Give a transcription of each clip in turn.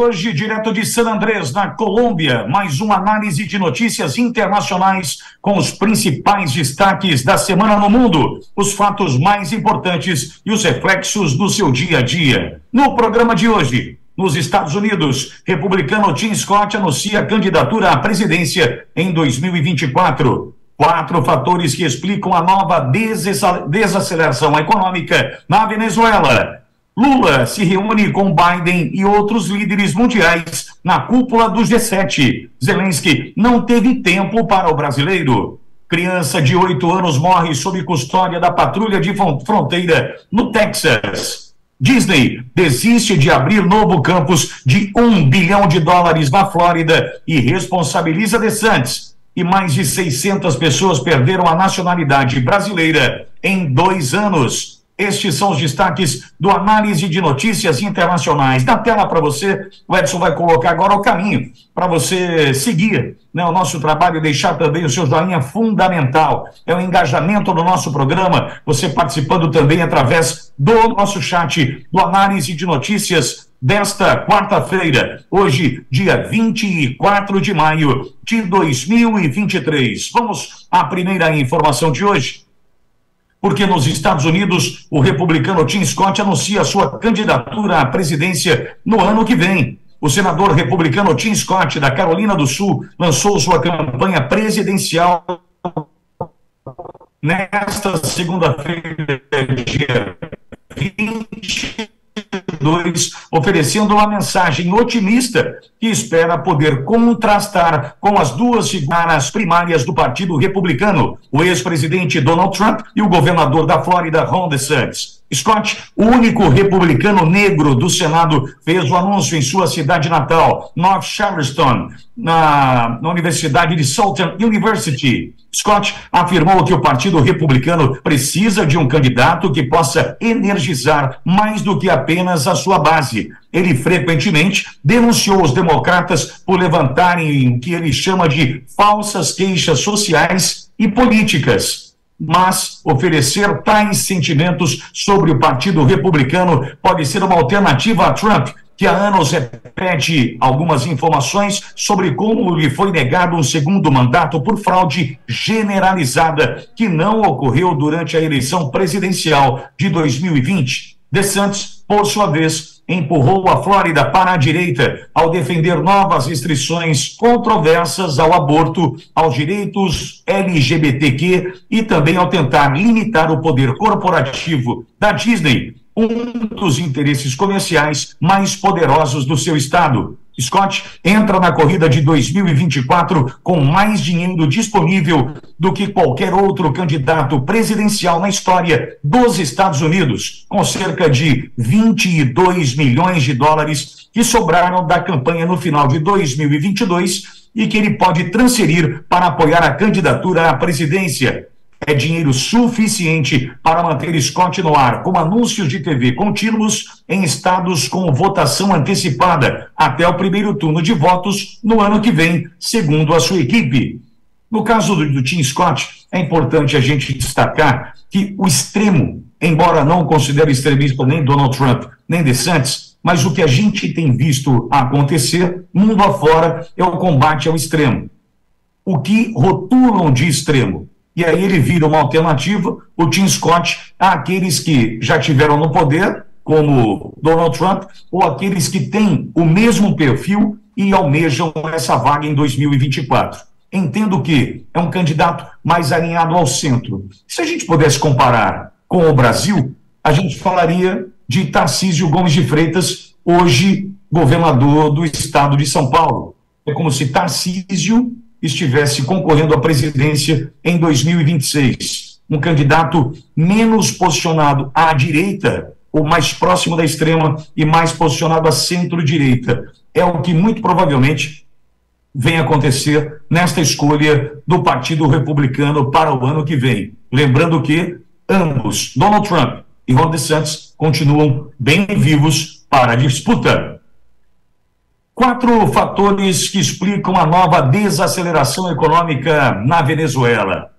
hoje, direto de San Andrés, na Colômbia, mais uma análise de notícias internacionais com os principais destaques da semana no mundo, os fatos mais importantes e os reflexos do seu dia a dia. No programa de hoje, nos Estados Unidos, republicano Tim Scott anuncia a candidatura à presidência em 2024. 4 fatores que explicam a nova desaceleração econômica na Venezuela. Lula se reúne com Biden e outros líderes mundiais na cúpula do G7. Zelensky não teve tempo para o brasileiro. Criança de 8 anos morre sob custódia da patrulha de fronteira no Texas. Disney desiste de abrir novo campus de US$ 1 bilhão na Flórida e responsabiliza DeSantis. E mais de 600 pessoas perderam a nacionalidade brasileira em 2 anos. Estes são os destaques do Análise de Notícias Internacionais. Na tela para você, o Edson vai colocar agora o caminho para você seguir, né, o nosso trabalho e deixar também o seu joinha fundamental. É o engajamento no nosso programa, você participando também através do nosso chat do Análise de Notícias desta quarta-feira, hoje, dia 24 de maio de 2023. Vamos à primeira informação de hoje. Porque nos Estados Unidos, o republicano Tim Scott anuncia sua candidatura à presidência no ano que vem. O senador republicano Tim Scott, da Carolina do Sul, lançou sua campanha presidencial nesta segunda-feira, dia 22, oferecendo uma mensagem otimista que espera poder contrastar com as duas figuras primárias do Partido Republicano, o ex-presidente Donald Trump e o governador da Flórida, Ron DeSantis. Scott, o único republicano negro do Senado, fez o anúncio em sua cidade natal, North Charleston, na Universidade de Southern University. Scott afirmou que o Partido Republicano precisa de um candidato que possa energizar mais do que apenas a sua base. Ele frequentemente denunciou os democratas por levantarem o que ele chama de falsas queixas sociais e políticas. Mas oferecer tais sentimentos sobre o Partido Republicano pode ser uma alternativa a Trump, que há anos repete algumas informações sobre como lhe foi negado um segundo mandato por fraude generalizada, que não ocorreu durante a eleição presidencial de 2020. DeSantis, por sua vez, empurrou a Flórida para a direita ao defender novas restrições controversas ao aborto, aos direitos LGBTQ e também ao tentar limitar o poder corporativo da Disney, um dos interesses comerciais mais poderosos do seu estado. Scott entra na corrida de 2024 com mais dinheiro disponível do que qualquer outro candidato presidencial na história dos Estados Unidos, com cerca de US$ 22 milhões que sobraram da campanha no final de 2022 e que ele pode transferir para apoiar a candidatura à presidência. É dinheiro suficiente para manter Scott no ar com anúncios de TV contínuos em estados com votação antecipada até o primeiro turno de votos no ano que vem, segundo a sua equipe. No caso do Tim Scott, é importante a gente destacar que o extremo, embora não considere extremista nem Donald Trump nem DeSantis, mas o que a gente tem visto acontecer mundo afora é o combate ao extremo. O que rotulam de extremo? E aí ele vira uma alternativa, o Tim Scott, àqueles que já tiveram no poder, como Donald Trump, ou aqueles que têm o mesmo perfil e almejam essa vaga em 2024. Entendo que é um candidato mais alinhado ao centro. Se a gente pudesse comparar com o Brasil, a gente falaria de Tarcísio Gomes de Freitas, hoje governador do estado de São Paulo. É como se Tarcísio estivesse concorrendo à presidência em 2026. Um candidato menos posicionado à direita, ou mais próximo da extrema e mais posicionado à centro-direita. É o que muito provavelmente vem acontecer nesta escolha do Partido Republicano para o ano que vem. Lembrando que ambos, Donald Trump e Ron DeSantis, continuam bem vivos para a disputa. 4 fatores que explicam a nova desaceleração econômica na Venezuela.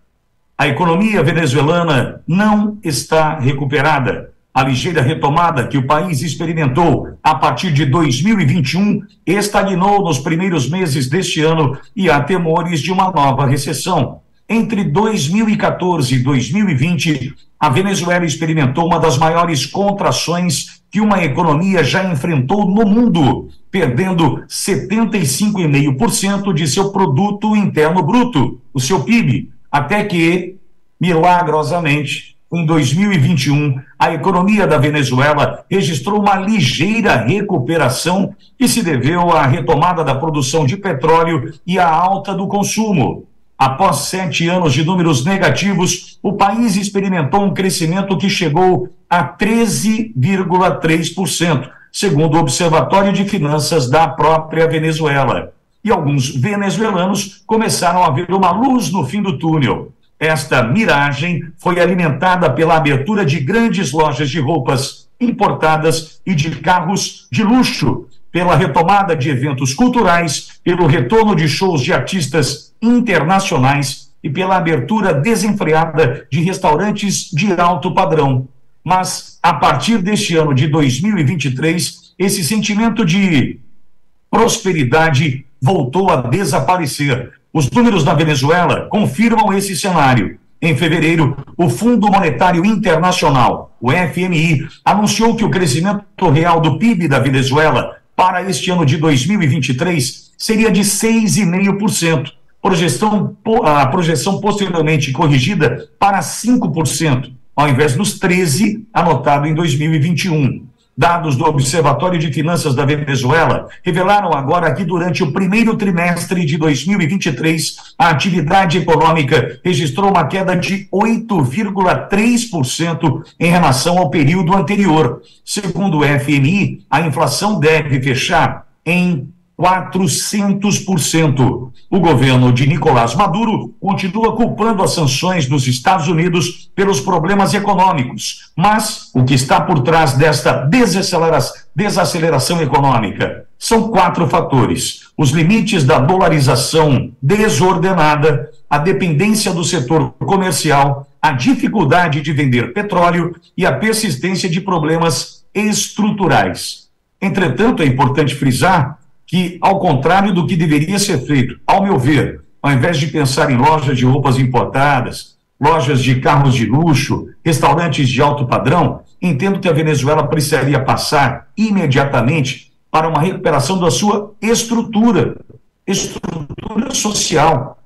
A economia venezuelana não está recuperada. A ligeira retomada que o país experimentou a partir de 2021 estagnou nos primeiros meses deste ano e há temores de uma nova recessão. Entre 2014 e 2020, a Venezuela experimentou uma das maiores contrações que uma economia já enfrentou no mundo, perdendo 75,5% de seu produto interno bruto, o seu PIB, até que, milagrosamente, em 2021, a economia da Venezuela registrou uma ligeira recuperação que se deveu à retomada da produção de petróleo e à alta do consumo. Após 7 anos de números negativos, o país experimentou um crescimento que chegou a 13,3%, segundo o Observatório de Finanças da própria Venezuela. E alguns venezuelanos começaram a ver uma luz no fim do túnel. Esta miragem foi alimentada pela abertura de grandes lojas de roupas importadas e de carros de luxo, pela retomada de eventos culturais, pelo retorno de shows de artistas internacionais e pela abertura desenfreada de restaurantes de alto padrão. Mas, a partir deste ano de 2023, esse sentimento de prosperidade voltou a desaparecer. Os números da Venezuela confirmam esse cenário. Em fevereiro, o Fundo Monetário Internacional, o FMI, anunciou que o crescimento real do PIB da Venezuela para este ano de 2023 seria de 6,5%, a projeção posteriormente corrigida para 5%, ao invés dos 13% anotado em 2021. Dados do Observatório de Finanças da Venezuela revelaram agora que durante o primeiro trimestre de 2023, a atividade econômica registrou uma queda de 8,3% em relação ao período anterior. Segundo o FMI, a inflação deve fechar em 400%. O governo de Nicolás Maduro continua culpando as sanções dos Estados Unidos pelos problemas econômicos, mas o que está por trás desta desaceleração econômica são 4 fatores: os limites da dolarização desordenada, a dependência do setor comercial, a dificuldade de vender petróleo e a persistência de problemas estruturais. Entretanto, é importante frisar que, ao contrário do que deveria ser feito, ao meu ver, ao invés de pensar em lojas de roupas importadas, lojas de carros de luxo, restaurantes de alto padrão, entendo que a Venezuela precisaria passar imediatamente para uma recuperação da sua estrutura social.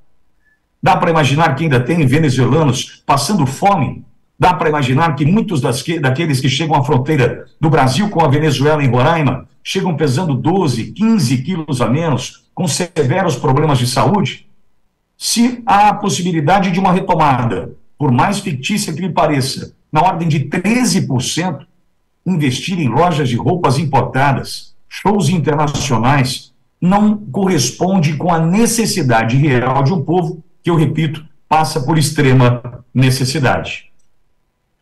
Dá para imaginar que ainda tem venezuelanos passando fome? Dá para imaginar que muitos daqueles que chegam à fronteira do Brasil com a Venezuela em Roraima chegam pesando 12, 15 quilos a menos, com severos problemas de saúde? Se há a possibilidade de uma retomada, por mais fictícia que me pareça, na ordem de 13%, investir em lojas de roupas importadas, shows internacionais, não corresponde com a necessidade real de um povo que, eu repito, passa por extrema necessidade.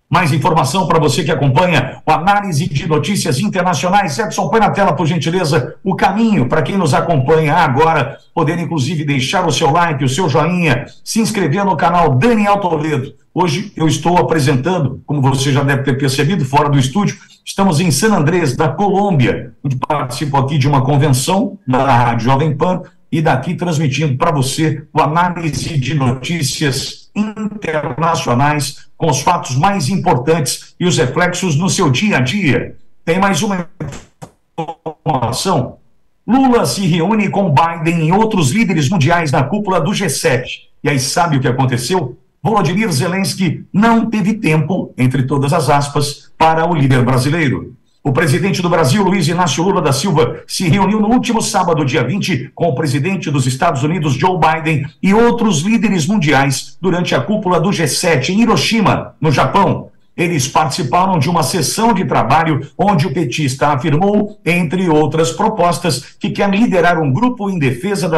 Mais informação para você que acompanha o Análise de Notícias Internacionais. Edson, põe na tela, por gentileza, o caminho para quem nos acompanha agora, poder, inclusive, deixar o seu like, o seu joinha, se inscrever no canal Daniel Toledo. Hoje eu estou apresentando, como você já deve ter percebido, fora do estúdio, estamos em San Andrés, da Colômbia, onde participo aqui de uma convenção da Rádio Jovem Pan e daqui transmitindo para você o Análise de Notícias Internacionais, com os fatos mais importantes e os reflexos no seu dia a dia. Tem mais uma informação. Lula se reúne com Biden e outros líderes mundiais na cúpula do G7. E aí sabe o que aconteceu? Volodymyr Zelensky não teve tempo, entre todas as aspas, para o líder brasileiro. O presidente do Brasil, Luiz Inácio Lula da Silva, se reuniu no último sábado, dia 20, com o presidente dos Estados Unidos, Joe Biden, e outros líderes mundiais durante a cúpula do G7 em Hiroshima, no Japão. Eles participaram de uma sessão de trabalho onde o petista afirmou, entre outras propostas, que quer liderar um grupo em defesa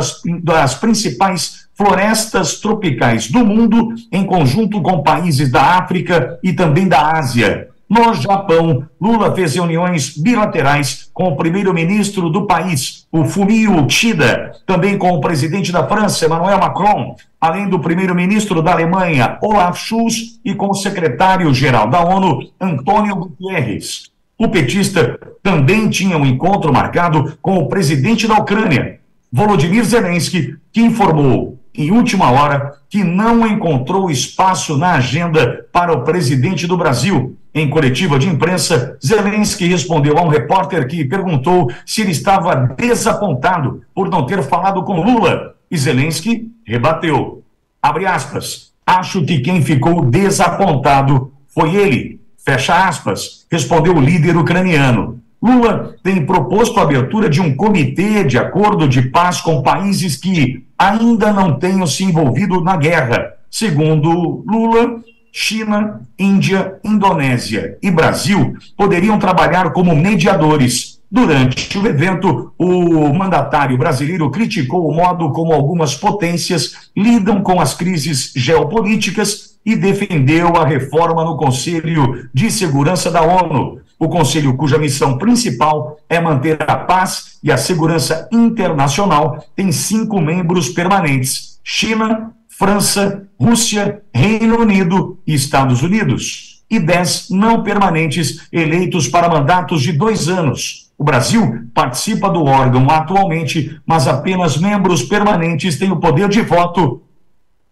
das principais florestas tropicais do mundo, em conjunto com países da África e também da Ásia. No Japão, Lula fez reuniões bilaterais com o primeiro-ministro do país, o Fumio Kishida, também com o presidente da França, Emmanuel Macron, além do primeiro-ministro da Alemanha, Olaf Scholz, e com o secretário-geral da ONU, Antônio Guterres. O petista também tinha um encontro marcado com o presidente da Ucrânia, Volodymyr Zelensky, que informou, em última hora, que não encontrou espaço na agenda para o presidente do Brasil. Em coletiva de imprensa, Zelensky respondeu a um repórter que perguntou se ele estava desapontado por não ter falado com Lula. E Zelensky rebateu. Abre aspas. Acho que quem ficou desapontado foi ele. Fecha aspas. Respondeu o líder ucraniano. Lula tem proposto a abertura de um comitê de acordo de paz com países que ainda não tenham se envolvido na guerra. Segundo Lula, China, Índia, Indonésia e Brasil poderiam trabalhar como mediadores. Durante o evento, o mandatário brasileiro criticou o modo como algumas potências lidam com as crises geopolíticas e defendeu a reforma no Conselho de Segurança da ONU, o conselho cuja missão principal é manter a paz e a segurança internacional. Tem 5 membros permanentes: China, França, Rússia, Reino Unido e Estados Unidos, e 10 não permanentes eleitos para mandatos de 2 anos. O Brasil participa do órgão atualmente, mas apenas membros permanentes têm o poder de voto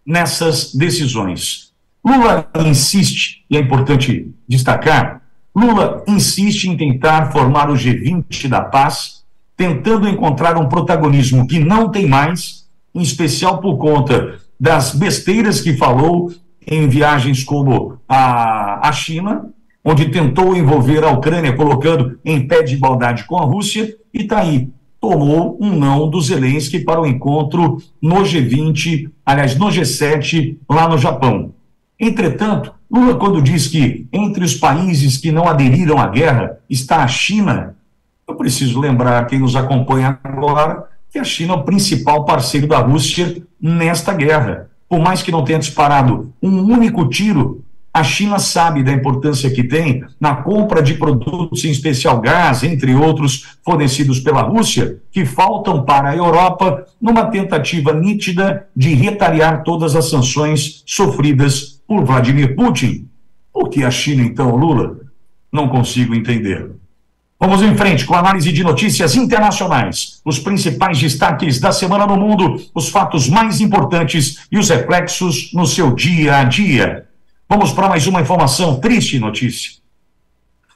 nessas decisões. Lula insiste, e é importante destacar, Lula insiste em tentar formar o G20 da paz, tentando encontrar um protagonismo que não tem mais, em especial por conta das besteiras que falou em viagens como a China, onde tentou envolver a Ucrânia, colocando em pé de igualdade com a Rússia, e está aí, tomou um não do Zelensky para o encontro no G20, aliás, no G7, lá no Japão. Entretanto, Lula, quando diz que entre os países que não aderiram à guerra está a China, eu preciso lembrar quem nos acompanha agora que a China é o principal parceiro da Rússia nesta guerra. Por mais que não tenha disparado um único tiro, a China sabe da importância que tem na compra de produtos, em especial gás, entre outros, fornecidos pela Rússia, que faltam para a Europa, numa tentativa nítida de retaliar todas as sanções sofridas por Vladimir Putin. Por que a China, então, Lula? Não consigo entender. Vamos em frente com a análise de notícias internacionais, os principais destaques da semana no mundo, os fatos mais importantes e os reflexos no seu dia a dia. Vamos para mais uma informação, triste notícia.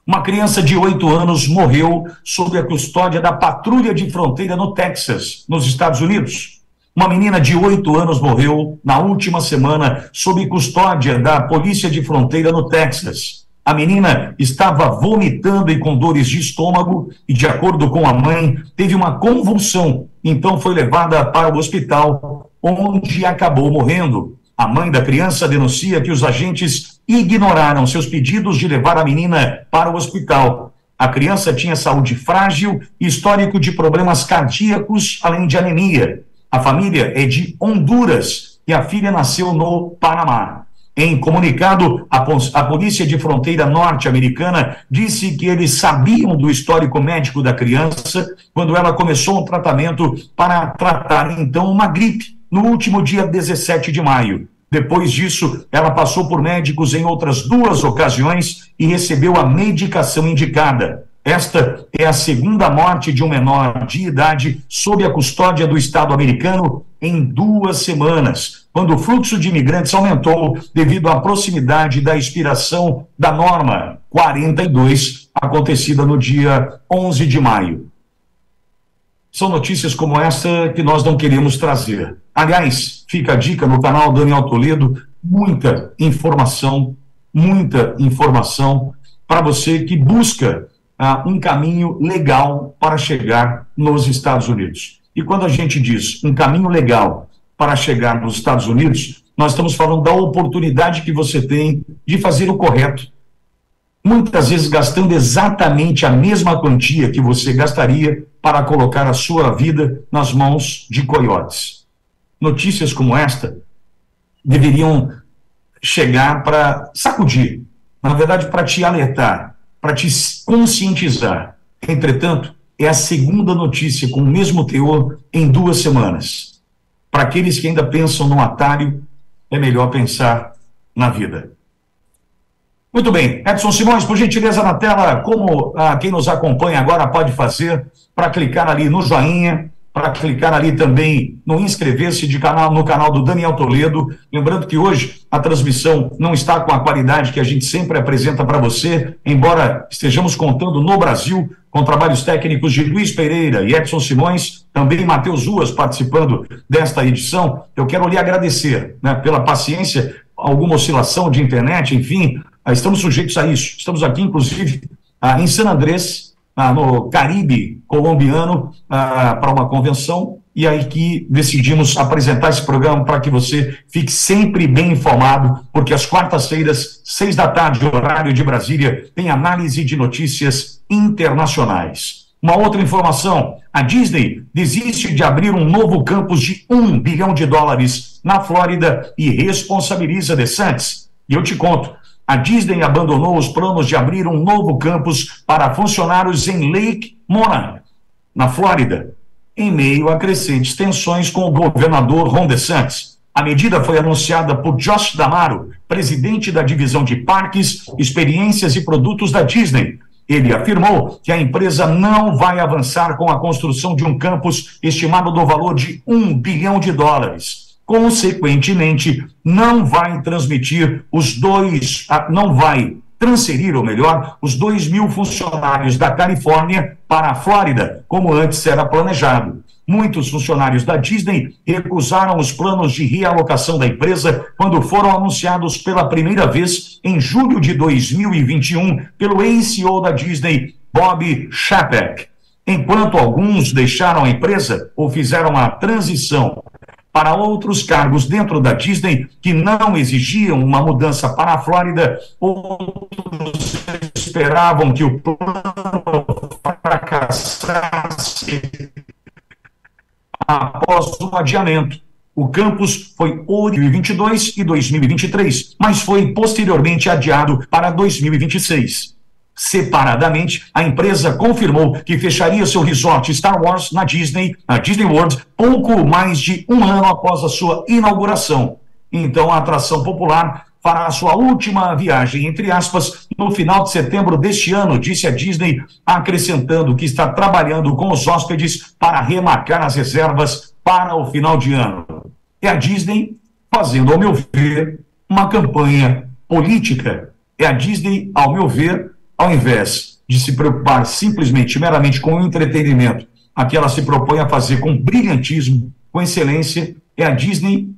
Uma criança de 8 anos morreu sob a custódia da patrulha de fronteira no Texas, nos Estados Unidos. Uma menina de 8 anos morreu na última semana sob custódia da polícia de fronteira no Texas. A menina estava vomitando e com dores de estômago e, de acordo com a mãe, teve uma convulsão. Então foi levada para o hospital, onde acabou morrendo. A mãe da criança denuncia que os agentes ignoraram seus pedidos de levar a menina para o hospital. A criança tinha saúde frágil e histórico de problemas cardíacos, além de anemia. A família é de Honduras e a filha nasceu no Panamá. Em comunicado, a Polícia de Fronteira norte-americana disse que eles sabiam do histórico médico da criança quando ela começou um tratamento para tratar, então, uma gripe, no último dia 17 de maio. Depois disso, ela passou por médicos em outras 2 ocasiões e recebeu a medicação indicada. Esta é a segunda morte de um menor de idade sob a custódia do Estado americano em 2 semanas, quando o fluxo de imigrantes aumentou devido à proximidade da expiração da norma 42, acontecida no dia 11 de maio. São notícias como essa que nós não queremos trazer. Aliás, fica a dica no canal Daniel Toledo, muita informação para você que busca um caminho legal para chegar nos Estados Unidos. E quando a gente diz um caminho legal para chegar nos Estados Unidos, nós estamos falando da oportunidade que você tem de fazer o correto. Muitas vezes gastando exatamente a mesma quantia que você gastaria para colocar a sua vida nas mãos de coiotes. Notícias como esta deveriam chegar para sacudir na verdade para te alertar, para te conscientizar. Entretanto, é a segunda notícia com o mesmo teor em 2 semanas. Para aqueles que ainda pensam no atalho, é melhor pensar na vida. Muito bem, Edson Simões, por gentileza na tela, como quem nos acompanha agora pode fazer para clicar ali no joinha, para clicar ali também no inscrever-se no canal do Daniel Toledo. Lembrando que hoje a transmissão não está com a qualidade que a gente sempre apresenta para você, embora estejamos contando no Brasil com trabalhos técnicos de Luiz Pereira e Edson Simões, também Matheus Ruas participando desta edição. Eu quero lhe agradecer, né, pela paciência, alguma oscilação de internet, enfim, estamos sujeitos a isso. Estamos aqui, inclusive, em San Andrés, no Caribe colombiano, para uma convenção, e aí que decidimos apresentar esse programa para que você fique sempre bem informado, porque às quartas-feiras, 18h, horário de Brasília, tem análise de notícias internacionais. Uma outra informação, a Disney desiste de abrir um novo campus de $1 bilhão na Flórida e responsabiliza DeSantis. E eu te conto, a Disney abandonou os planos de abrir um novo campus para funcionários em Lake Monarch, na Flórida, em meio a crescentes tensões com o governador Ron DeSantis. A medida foi anunciada por Josh D'Amaro, presidente da divisão de parques, experiências e produtos da Disney. Ele afirmou que a empresa não vai avançar com a construção de um campus estimado no valor de $1 bilhão. Consequentemente, não vai transferir os 2.000 funcionários da Califórnia para a Flórida, como antes era planejado. Muitos funcionários da Disney recusaram os planos de realocação da empresa quando foram anunciados pela primeira vez em julho de 2021 pelo ex-CEO da Disney, Bob Chapek. Enquanto alguns deixaram a empresa ou fizeram a transição para outros cargos dentro da Disney que não exigiam uma mudança para a Flórida, outros esperavam que o plano fracassasse após um adiamento. O campus foi originalmente em 2022 e 2023, mas foi posteriormente adiado para 2026. Separadamente, a empresa confirmou que fecharia seu resort Star Wars na Disney World, pouco mais de 1 ano após a sua inauguração. Então, a atração popular fará a sua última viagem, entre aspas, no final de setembro deste ano, disse a Disney, acrescentando que está trabalhando com os hóspedes para remarcar as reservas para o final de ano. É a Disney fazendo, ao meu ver, uma campanha política. É a Disney, ao meu ver, ao invés de se preocupar simplesmente, meramente com o entretenimento, a que ela se propõe a fazer com brilhantismo, com excelência, é a Disney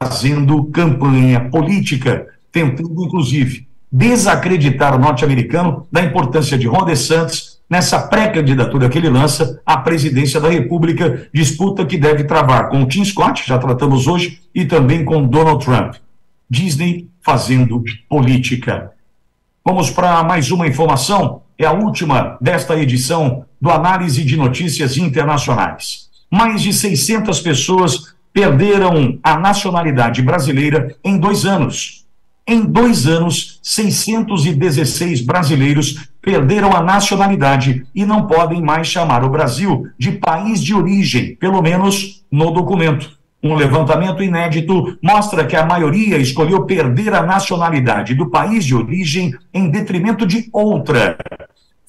fazendo campanha política, tentando, inclusive, desacreditar o norte-americano da importância de Ron DeSantis nessa pré-candidatura que ele lança à presidência da República, disputa que deve travar com o Tim Scott, já tratamos hoje, e também com Donald Trump. Disney fazendo política. Vamos para mais uma informação, é a última desta edição do Análise de Notícias Internacionais. Mais de 600 pessoas perderam a nacionalidade brasileira em 2 anos. Em 2 anos, 616 brasileiros perderam a nacionalidade e não podem mais chamar o Brasil de país de origem, pelo menos no documento. Um levantamento inédito mostra que a maioria escolheu perder a nacionalidade do país de origem em detrimento de outra.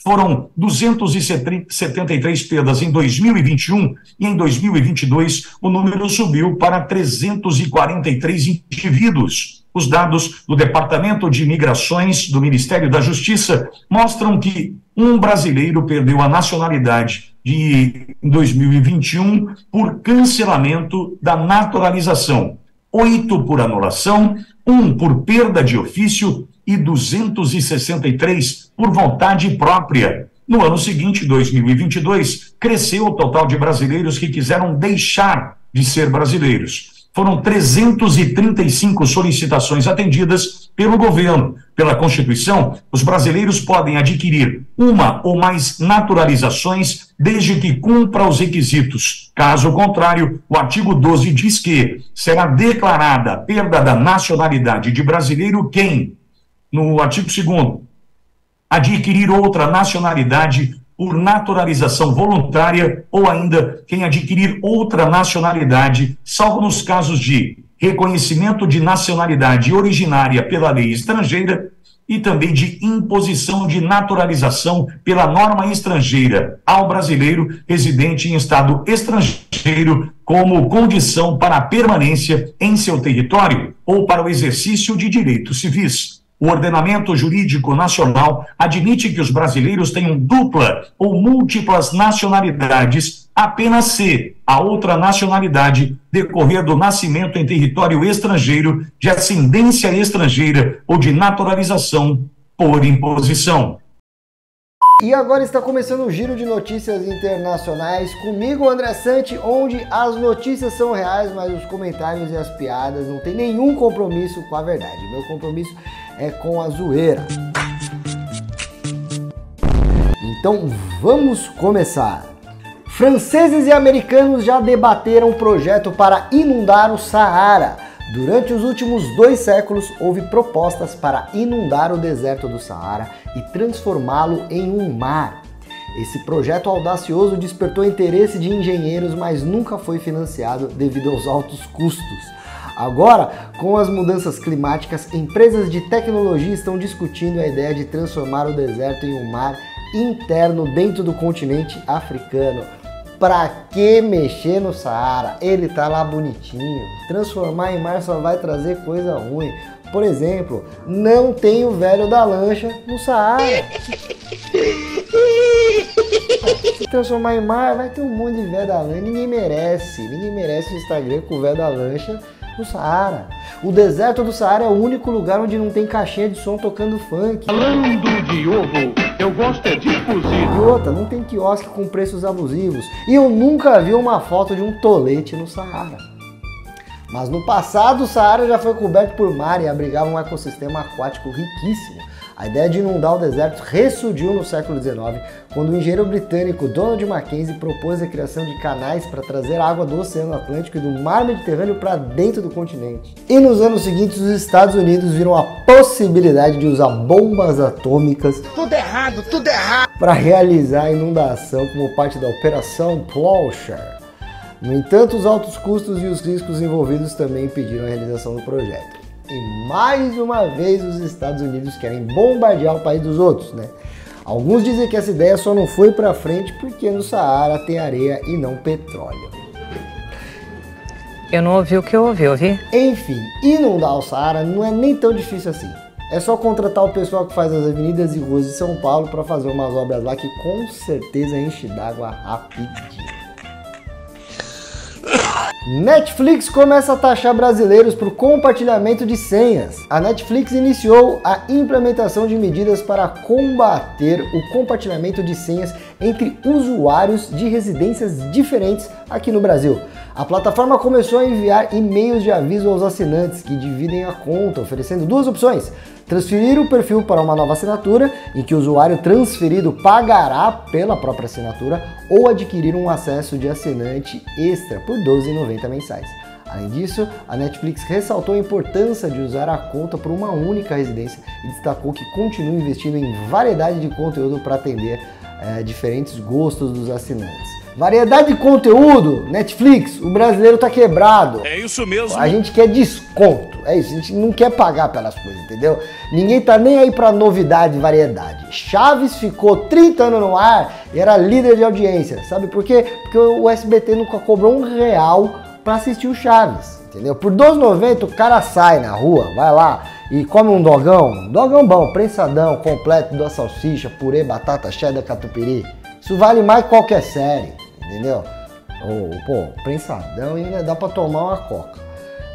Foram 273 perdas em 2021 e em 2022 o número subiu para 343 indivíduos. Os dados do Departamento de Migrações do Ministério da Justiça mostram que um brasileiro perdeu a nacionalidade em 2021 por cancelamento da naturalização, 8 por anulação, 1 por perda de ofício e 263 por vontade própria. No ano seguinte, 2022, cresceu o total de brasileiros que quiseram deixar de ser brasileiros. Foram 335 solicitações atendidas pelo governo. Pela Constituição, os brasileiros podem adquirir uma ou mais naturalizações desde que cumpra os requisitos. Caso contrário, o artigo 12 diz que será declarada a perda da nacionalidade de brasileiro quem no artigo 2º, adquirir outra nacionalidade por naturalização voluntária ou ainda quem adquirir outra nacionalidade, salvo nos casos de reconhecimento de nacionalidade originária pela lei estrangeira e também de imposição de naturalização pela norma estrangeira ao brasileiro residente em estado estrangeiro como condição para a permanência em seu território ou para o exercício de direitos civis. O ordenamento jurídico nacional admite que os brasileiros tenham dupla ou múltiplas nacionalidades apenas se a outra nacionalidade decorrer do nascimento em território estrangeiro, de ascendência estrangeira ou de naturalização por imposição. E agora está começando o giro de notícias internacionais comigo, André Santi, onde as notícias são reais, mas os comentários e as piadas não tem nenhum compromisso com a verdade. Meu compromisso é com a zoeira. Então vamos começar. Franceses e americanos já debateram um projeto para inundar o Saara. Durante os últimos 2 séculos, houve propostas para inundar o deserto do Saara e transformá-lo em um mar. Esse projeto audacioso despertou interesse de engenheiros, mas nunca foi financiado devido aos altos custos. Agora, com as mudanças climáticas, empresas de tecnologia estão discutindo a ideia de transformar o deserto em um mar interno dentro do continente africano. Pra que mexer no Saara? Ele tá lá bonitinho. Transformar em mar só vai trazer coisa ruim. Por exemplo, não tem o velho da lancha no Saara. Se transformar em mar, vai ter um monte de velho da lancha. Ninguém merece. Ninguém merece o Instagram com o velho da lancha no Saara. O deserto do Saara é o único lugar onde não tem caixinha de som tocando funk. Falando de ovo, eu gosto é de cozido. E outra, não tem quiosque com preços abusivos. E eu nunca vi uma foto de um tolete no Saara. Mas no passado, o Saara já foi coberto por mar e abrigava um ecossistema aquático riquíssimo. A ideia de inundar o deserto ressurgiu no século XIX, quando o engenheiro britânico Donald Mackenzie propôs a criação de canais para trazer água do Oceano Atlântico e do Mar Mediterrâneo para dentro do continente. E nos anos seguintes, os Estados Unidos viram a possibilidade de usar bombas atômicas para realizar a inundação como parte da Operação Plowshare. No entanto, os altos custos e os riscos envolvidos também impediram a realização do projeto. E mais uma vez os Estados Unidos querem bombardear o país dos outros, né? Alguns dizem que essa ideia só não foi pra frente porque no Saara tem areia e não petróleo. Eu não ouvi o que eu ouvi. Enfim, inundar o Saara não é nem tão difícil assim. É só contratar o pessoal que faz as avenidas e ruas de São Paulo pra fazer umas obras lá que com certeza enche d'água rapidinho. Netflix começa a taxar brasileiros por compartilhamento de senhas. A Netflix iniciou a implementação de medidas para combater o compartilhamento de senhas entre usuários de residências diferentes aqui no Brasil. A plataforma começou a enviar e-mails de aviso aos assinantes que dividem a conta, oferecendo 2 opções. Transferir o perfil para uma nova assinatura, em que o usuário transferido pagará pela própria assinatura, ou adquirir um acesso de assinante extra por R$ 12,90 mensais. Além disso, a Netflix ressaltou a importância de usar a conta por uma única residência e destacou que continua investindo em variedade de conteúdo para atender diferentes gostos dos assinantes. Variedade de conteúdo, Netflix, o brasileiro tá quebrado. É isso mesmo. A gente quer desconto, é isso, a gente não quer pagar pelas coisas, entendeu? Ninguém tá nem aí pra novidade e variedade. Chaves ficou 30 anos no ar e era líder de audiência, sabe por quê? Porque o SBT nunca cobrou R$1 pra assistir o Chaves, entendeu? Por R$2,90 o cara sai na rua, vai lá e come um dogão, dogão bom, prensadão, completo, 2 salsichas, purê, batata, cheddar, catupiry. Isso vale mais que qualquer série. Entendeu? Pô, prensadão e ainda dá pra tomar uma coca.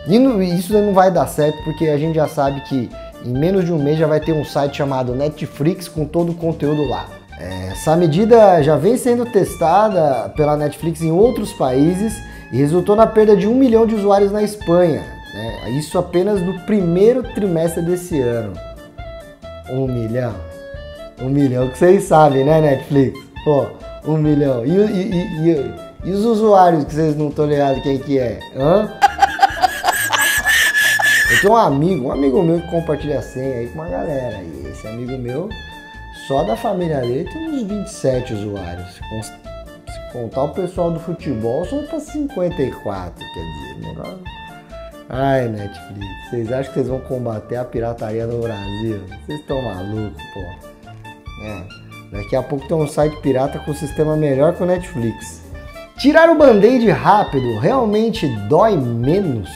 E isso não vai dar certo porque a gente já sabe que em menos de um mês já vai ter um site chamado Netflix com todo o conteúdo lá. Essa medida já vem sendo testada pela Netflix em outros países e resultou na perda de 1 milhão de usuários na Espanha. Né? Isso apenas no primeiro trimestre desse ano. 1 milhão. 1 milhão que vocês sabem, né, Netflix? Pô. 1 milhão. E os usuários que vocês não estão ligados quem que é? Hã? Eu tenho um amigo meu que compartilha a senha aí com uma galera. E esse amigo meu, só da família dele, tem uns 27 usuários. Se contar o pessoal do futebol, só tá 54, quer dizer, negócio... Ai, Netflix, vocês acham que vocês vão combater a pirataria no Brasil? Vocês estão malucos, pô. É, daqui a pouco tem um site pirata com um sistema melhor que o Netflix. Tirar o band-aid rápido realmente dói menos?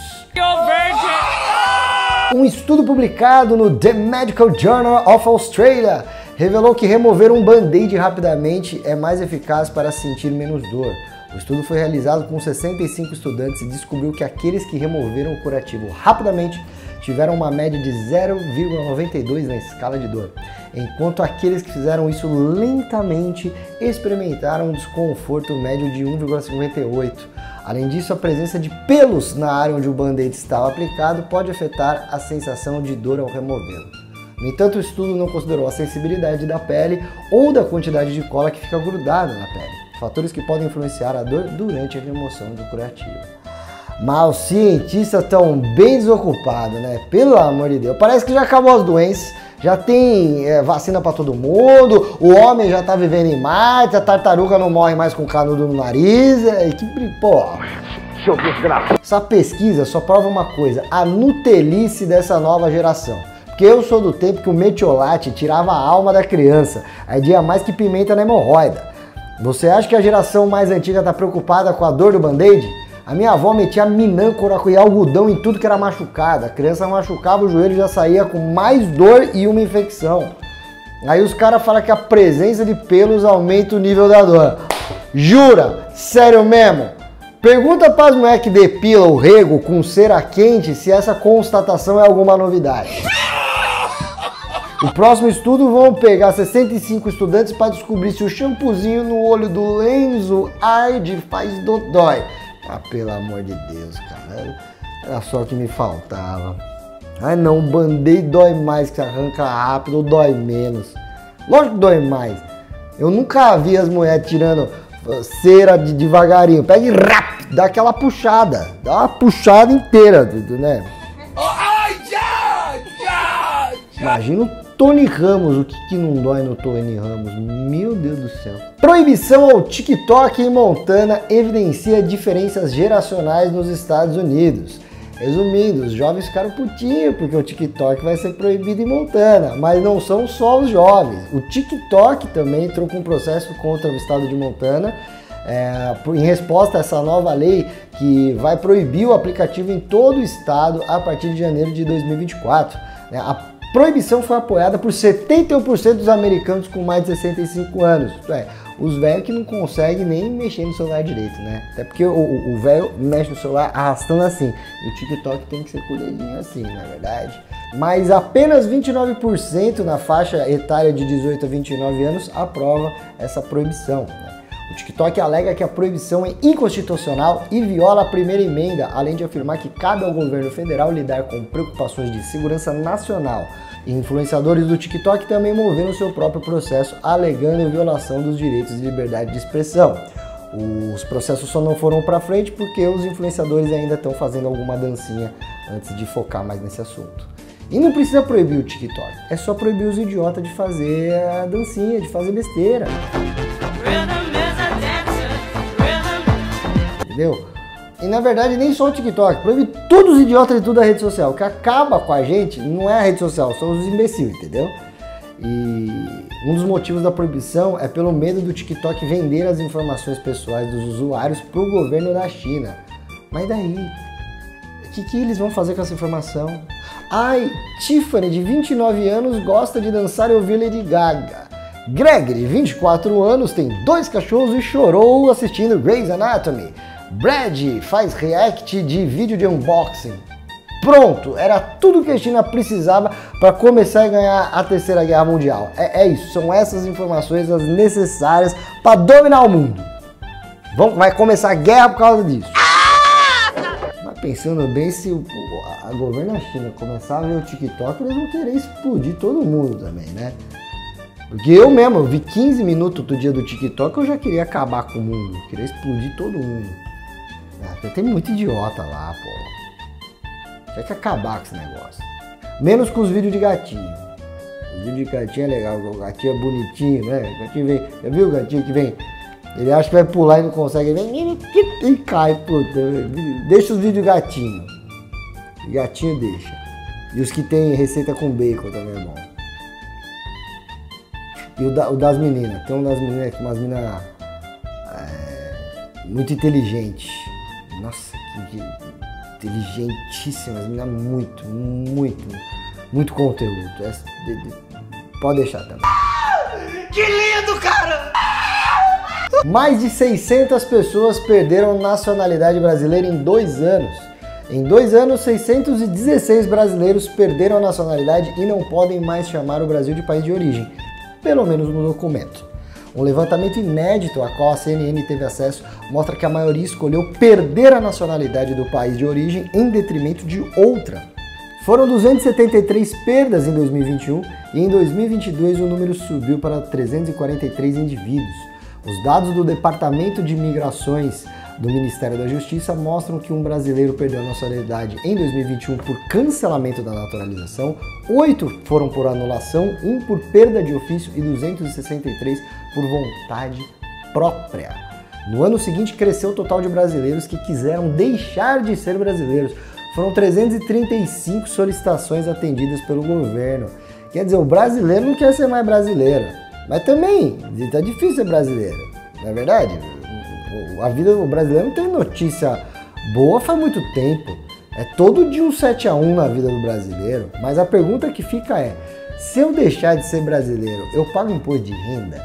Um estudo publicado no The Medical Journal of Australia revelou que remover um band-aid rapidamente é mais eficaz para sentir menos dor. O estudo foi realizado com 65 estudantes e descobriu que aqueles que removeram o curativo rapidamente tiveram uma média de 0,92 na escala de dor, enquanto aqueles que fizeram isso lentamente experimentaram um desconforto médio de 1,58. Além disso, a presença de pelos na área onde o band-aid estava aplicado pode afetar a sensação de dor ao removê-lo. No entanto, o estudo não considerou a sensibilidade da pele ou da quantidade de cola que fica grudada na pele, fatores que podem influenciar a dor durante a remoção do curativo. Mas os cientistas estão bem desocupados, né? Pelo amor de Deus, parece que já acabou as doenças, já tem vacina pra todo mundo, o homem já tá vivendo em Marte, a tartaruga não morre mais com canudo no nariz, e que porra. Essa pesquisa só prova uma coisa, a nutelice dessa nova geração. Porque eu sou do tempo que o metiolate tirava a alma da criança, aí dia mais que pimenta na hemorroida. Você acha que a geração mais antiga tá preocupada com a dor do band-aid? A minha avó metia minâncora e algodão em tudo que era machucado. A criança machucava o joelho e já saía com mais dor e uma infecção. Aí os caras falam que a presença de pelos aumenta o nível da dor. Jura? Sério mesmo? Pergunta para as mulheres que depilam o rego com cera quente se essa constatação é alguma novidade. O próximo estudo vão pegar 65 estudantes para descobrir se o shampoozinho no olho do Lenzo arde, faz dodói. Ah, pelo amor de Deus, cara. Era só o que me faltava. Ah não, o band-aid dói mais, que arranca rápido, dói menos. Lógico que dói mais. Eu nunca vi as mulheres tirando cera devagarinho. Pega e rap, dá aquela puxada. Dá uma puxada inteira, né? Imagina o Tony Ramos, o que não dói no Tony Ramos, meu Deus do céu. Proibição ao TikTok em Montana evidencia diferenças geracionais nos Estados Unidos. Resumindo, os jovens ficaram putinhos porque o TikTok vai ser proibido em Montana, mas não são só os jovens. O TikTok também entrou com um processo contra o estado de Montana em resposta a essa nova lei que vai proibir o aplicativo em todo o estado a partir de janeiro de 2024. A proibição foi apoiada por 71% dos americanos com mais de 65 anos. É, os velhos que não conseguem nem mexer no celular direito, né? Até porque o velho mexe no celular arrastando assim. E o TikTok tem que ser com o dedinho assim, na verdade. Mas apenas 29% na faixa etária de 18 a 29 anos aprova essa proibição. O TikTok alega que a proibição é inconstitucional e viola a primeira emenda, além de afirmar que cabe ao governo federal lidar com preocupações de segurança nacional. Influenciadores do TikTok também moveram seu próprio processo, alegando violação dos direitos de liberdade de expressão. Os processos só não foram para frente porque os influenciadores ainda estão fazendo alguma dancinha antes de focar mais nesse assunto. E não precisa proibir o TikTok, é só proibir os idiotas de fazer a dancinha, de fazer besteira. Entendeu? E na verdade nem só o TikTok, proíbe todos os idiotas de tudo da rede social. O que acaba com a gente não é a rede social, são os imbecis, entendeu? E um dos motivos da proibição é pelo medo do TikTok vender as informações pessoais dos usuários para o governo da China. Mas daí? O que eles vão fazer com essa informação? Ai, Tiffany, de 29 anos, gosta de dançar e ouvir Lady Gaga. Gregory, 24 anos, tem 2 cachorros e chorou assistindo Grey's Anatomy. Brad faz react de vídeo de unboxing. Pronto, era tudo que a China precisava para começar a ganhar a Terceira Guerra Mundial. É isso, são essas informações as necessárias para dominar o mundo. Vai começar a guerra por causa disso. Mas pensando bem, se o governo da China começar a ver o TikTok, eles vão querer explodir todo mundo também, né? Porque eu mesmo, eu vi 15 minutos do dia do TikTok, eu já queria acabar com o mundo, queria explodir todo mundo. Até tem muito idiota lá, pô. Tem que acabar com esse negócio. Menos com os vídeos de gatinho. Os vídeos de gatinho é legal, o gatinho é bonitinho, né? O gatinho vem, já viu o gatinho que vem? Ele acha que vai pular e não consegue, ele vem e cai, puta. Deixa os vídeos de gatinho. O gatinho deixa. E os que tem receita com bacon também é bom. E o das meninas. Tem um das meninas que umas meninas muito inteligentes. Nossa, que inteligentíssimas. Meninas muito conteúdo. Pode deixar também. Que lindo, cara! Mais de 600 pessoas perderam nacionalidade brasileira em 2 anos. Em 2 anos, 616 brasileiros perderam a nacionalidade e não podem mais chamar o Brasil de país de origem, pelo menos no documento. Um levantamento inédito a qual a CNN teve acesso mostra que a maioria escolheu perder a nacionalidade do país de origem em detrimento de outra. Foram 273 perdas em 2021 e em 2022 o número subiu para 343 indivíduos. Os dados do Departamento de Migrações do Ministério da Justiça mostram que um brasileiro perdeu a nacionalidade em 2021 por cancelamento da naturalização, 8 foram por anulação, 1 por perda de ofício e 263 por vontade própria. No ano seguinte, cresceu o total de brasileiros que quiseram deixar de ser brasileiros. Foram 335 solicitações atendidas pelo governo. Quer dizer, o brasileiro não quer ser mais brasileiro, mas também tá difícil ser brasileiro, não é verdade? A vida do brasileiro não tem notícia boa faz muito tempo. É todo dia um 7-1 na vida do brasileiro. Mas a pergunta que fica é, se eu deixar de ser brasileiro, eu pago imposto de renda?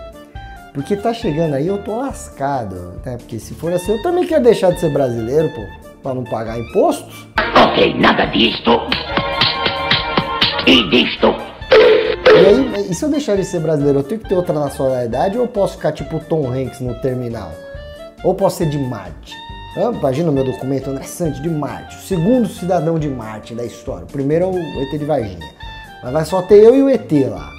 Porque tá chegando aí, eu tô lascado, né? Porque se for assim, eu também quero deixar de ser brasileiro, pô, pra não pagar imposto. Ok, nada disto. E disto. E aí, e se eu deixar de ser brasileiro, eu tenho que ter outra nacionalidade ou eu posso ficar tipo Tom Hanks no terminal? Ou posso ser de Marte? Ah, imagina o meu documento, André Santos de Marte, o segundo cidadão de Marte da história. O primeiro é o ET de Varginha. Mas vai só ter eu e o ET lá.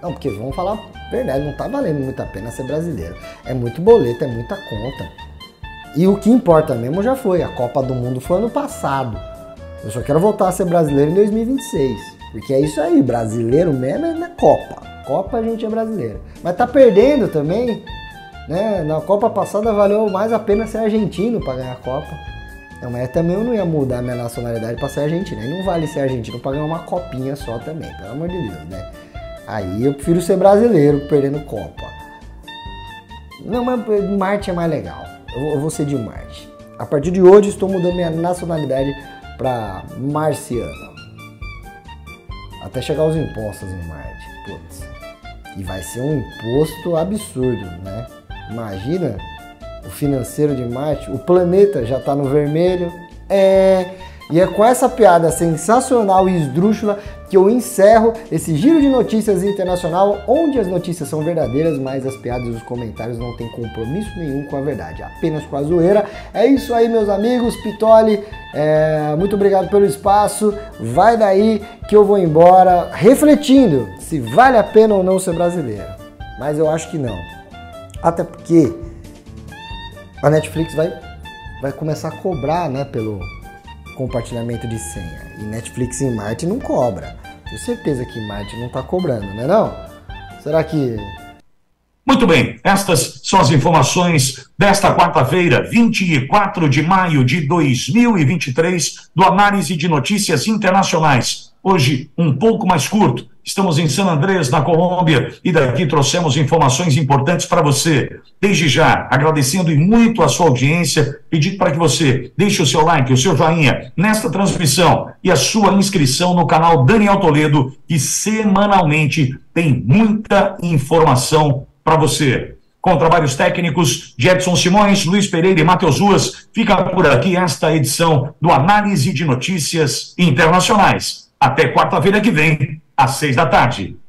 Não, porque vamos falar a verdade, não tá valendo muito a pena ser brasileiro. É muito boleto, é muita conta. E o que importa mesmo já foi. A Copa do Mundo foi ano passado. Eu só quero voltar a ser brasileiro em 2026. Porque é isso aí, brasileiro mesmo é na Copa. Copa a gente é brasileiro. Mas tá perdendo também. Né? Na Copa passada valeu mais a pena ser argentino para ganhar a Copa. Não, mas também eu não ia mudar minha nacionalidade para ser argentino. E não vale ser argentino para ganhar uma copinha só também, pelo amor de Deus, né? Aí eu prefiro ser brasileiro perdendo Copa. Não, mas Marte é mais legal. Eu vou ser de Marte. A partir de hoje estou mudando minha nacionalidade para marciano. Até chegar os impostos em Marte. Putz. E vai ser um imposto absurdo, né? Imagina o financeiro de Marte, o planeta já tá no vermelho. E é com essa piada sensacional e esdrúxula que eu encerro esse giro de notícias internacional, onde as notícias são verdadeiras, mas as piadas e os comentários não têm compromisso nenhum com a verdade, apenas com a zoeira. É isso aí, meus amigos. Pitoli, muito obrigado pelo espaço. Vai daí que eu vou embora refletindo se vale a pena ou não ser brasileiro. Mas eu acho que não. Até porque a Netflix vai começar a cobrar, né, pelo compartilhamento de senha. E Netflix em Marte não cobra. Tenho certeza que Marte não tá cobrando, né não? Será que... Muito bem, estas são as informações desta quarta-feira, 24 de maio de 2023, do Análise de Notícias Internacionais. Hoje, um pouco mais curto. Estamos em San Andrés, na Colômbia, e daqui trouxemos informações importantes para você. Desde já, agradecendo muito a sua audiência, pedindo para que você deixe o seu like, o seu joinha nesta transmissão e a sua inscrição no canal Daniel Toledo, que semanalmente tem muita informação para você. Com trabalhos técnicos de Edson Simões, Luiz Pereira e Matheus Ruas, fica por aqui esta edição do Análise de Notícias Internacionais. Até quarta-feira que vem, às 6 da tarde.